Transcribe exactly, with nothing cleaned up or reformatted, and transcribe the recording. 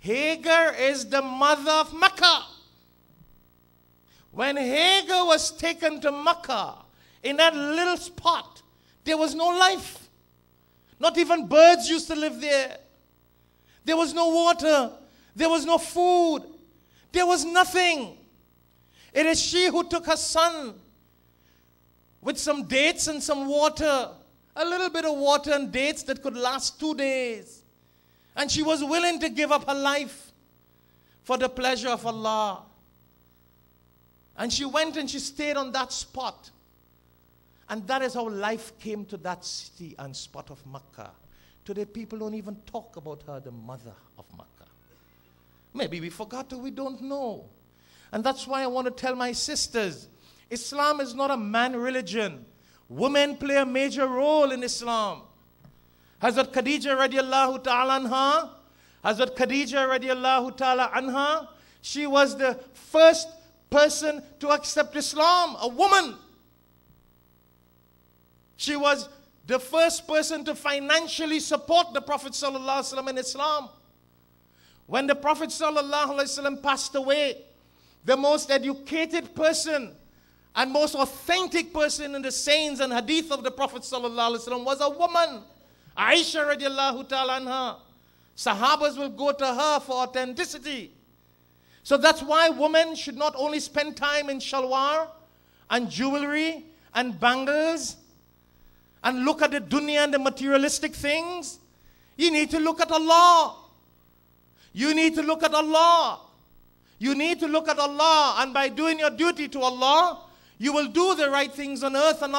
Hagar is the mother of Makkah. When Hagar was taken to Makkah, in that little spot, there was no life. Not even birds used to live there. There was no water. There was no food. There was nothing. It is she who took her son with some dates and some water, a little bit of water and dates that could last two days. And she was willing to give up her life for the pleasure of Allah. And she went and she stayed on that spot. And that is how life came to that city and spot of Makkah. Today people don't even talk about her, the mother of Makkah. Maybe we forgot or we don't know. And that's why I want to tell my sisters, Islam is not a man religion. Women play a major role in Islam. Hazrat Khadija radiallahu ta'ala anha, Hazrat Khadija radiallahu ta'ala anha, she was the first person to accept Islam, a woman. She was the first person to financially support the Prophet sallallahu alaihi wasallam in Islam. When the Prophet sallallahu alaihi wasallam passed away, the most educated person and most authentic person in the sayings and hadith of the Prophet sallallahu alaihi wasallam was a woman, Aisha radiallahu ta'ala anha. Sahabas will go to her for authenticity. So that's why women should not only spend time in shalwar and jewelry and bangles and look at the dunya and the materialistic things. You need to look at Allah. You need to look at Allah. You need to look at Allah. And by doing your duty to Allah, you will do the right things on earth and